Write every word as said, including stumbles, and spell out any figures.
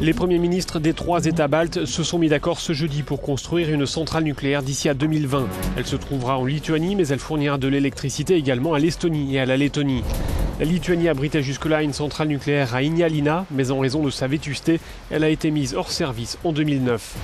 Les premiers ministres des trois États baltes se sont mis d'accord ce jeudi pour construire une centrale nucléaire d'ici à deux mille vingt. Elle se trouvera en Lituanie, mais elle fournira de l'électricité également à l'Estonie et à la Lettonie. La Lituanie abritait jusque-là une centrale nucléaire à Ignalina, mais en raison de sa vétusté, elle a été mise hors service en deux mille neuf.